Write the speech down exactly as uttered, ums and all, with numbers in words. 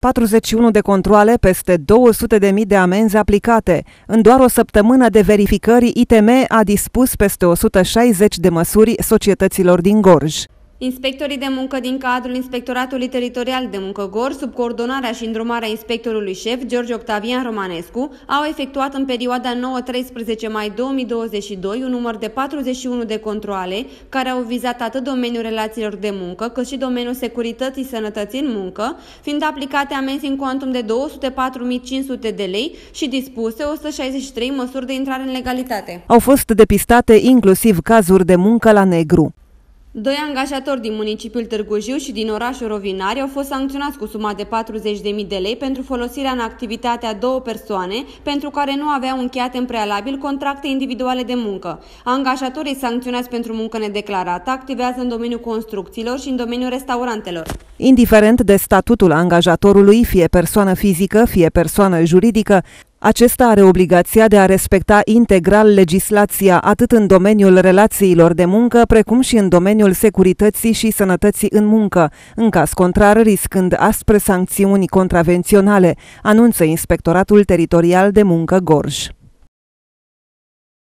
patruzeci și unu de controale, peste două sute de mii de amenzi aplicate. În doar o săptămână de verificări, I T M a dispus peste o sută șaizeci de măsuri societăților din Gorj. Inspectorii de muncă din cadrul Inspectoratului Teritorial de Muncă Gorj, sub coordonarea și îndrumarea inspectorului șef George Octavian Romanescu, au efectuat în perioada nouă - treisprezece mai două mii douăzeci și doi un număr de patruzeci și unu de controale care au vizat atât domeniul relațiilor de muncă, cât și domeniul securității sănătății în muncă, fiind aplicate amenzi în cuantum de două sute patru mii cinci sute de lei și dispuse o sută șaizeci și trei măsuri de intrare în legalitate. Au fost depistate inclusiv cazuri de muncă la negru. Doi angajatori din municipiul Târgu Jiu și din orașul Rovinari au fost sancționați cu suma de patruzeci de mii de lei pentru folosirea în activitate a două persoane pentru care nu aveau încheiate în prealabil contracte individuale de muncă. Angajatorii sancționați pentru muncă nedeclarată activează în domeniul construcțiilor și în domeniul restaurantelor. Indiferent de statutul angajatorului, fie persoană fizică, fie persoană juridică, acesta are obligația de a respecta integral legislația atât în domeniul relațiilor de muncă, precum și în domeniul securității și sănătății în muncă, în caz contrar riscând aspre sancțiuni contravenționale, anunță Inspectoratul Teritorial de Muncă Gorj.